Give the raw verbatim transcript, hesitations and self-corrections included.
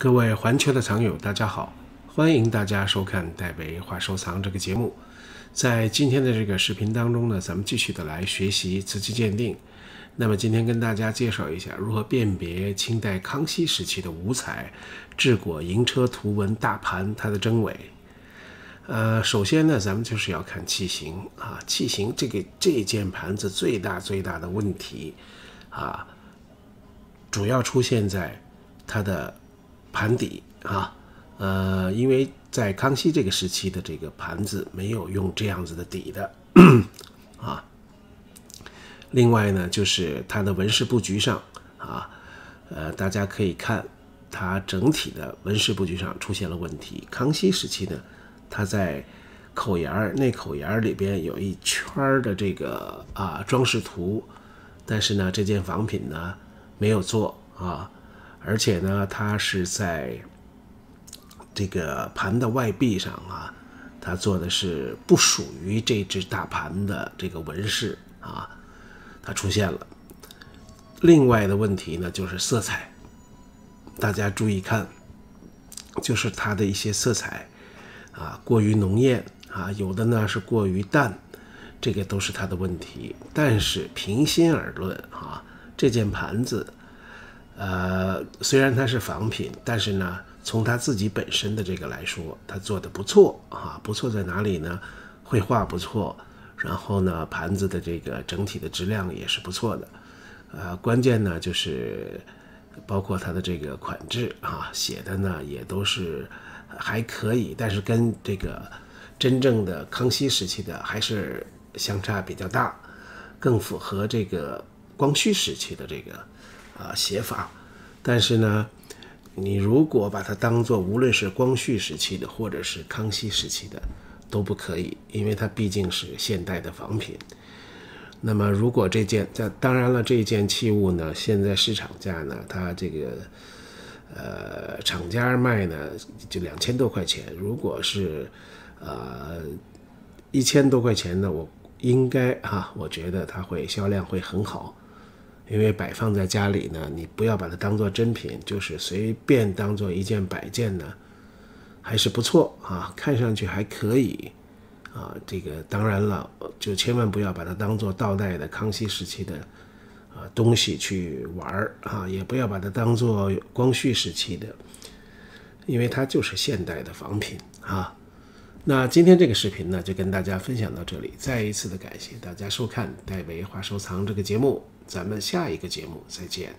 各位环球的藏友，大家好，欢迎大家收看戴维话收藏这个节目。在今天的这个视频当中呢，咱们继续的来学习瓷器鉴定。那么今天跟大家介绍一下如何辨别清代康熙时期的五彩制果银车图文大盘它的真伪。呃，首先呢，咱们就是要看器型啊，器型这个这件盘子最大最大的问题啊，主要出现在它的 盘底啊，呃，因为在康熙这个时期的这个盘子没有用这样子的底的啊。另外呢，就是它的纹饰布局上啊，呃，大家可以看它整体的纹饰布局上出现了问题。康熙时期呢，它在口沿儿内口沿儿里边有一圈的这个啊装饰图，但是呢，这件仿品呢没有做啊。 而且呢，它是在这个盘的外壁上啊，它做的是不属于这只大盘的这个纹饰啊，它出现了。另外的问题呢，就是色彩，大家注意看，就是它的一些色彩啊，过于浓艳啊，有的呢是过于淡，这个都是它的问题。但是平心而论啊，这件盘子 呃，虽然它是仿品，但是呢，从它自己本身的这个来说，它做的不错啊，不错在哪里呢？绘画不错，然后呢，盘子的这个整体的质量也是不错的，呃，关键呢就是包括它的这个款制啊，写的呢也都是还可以，但是跟这个真正的康熙时期的还是相差比较大，更符合这个光绪时期的这个 啊，写法，但是呢，你如果把它当做无论是光绪时期的或者是康熙时期的都不可以，因为它毕竟是现代的仿品。那么，如果这件，当然了，这件器物呢，现在市场价呢，它这个呃厂家卖呢就两千多块钱，如果是呃一千多块钱呢，我应该啊，我觉得它会销量会很好。 因为摆放在家里呢，你不要把它当做真品，就是随便当做一件摆件呢，还是不错啊，看上去还可以啊。这个当然了，就千万不要把它当做倒带的康熙时期的啊东西去玩啊，也不要把它当做光绪时期的，因为它就是现代的仿品啊。那今天这个视频呢，就跟大家分享到这里，再一次的感谢大家收看戴维话收藏这个节目。 咱们下一个节目再见。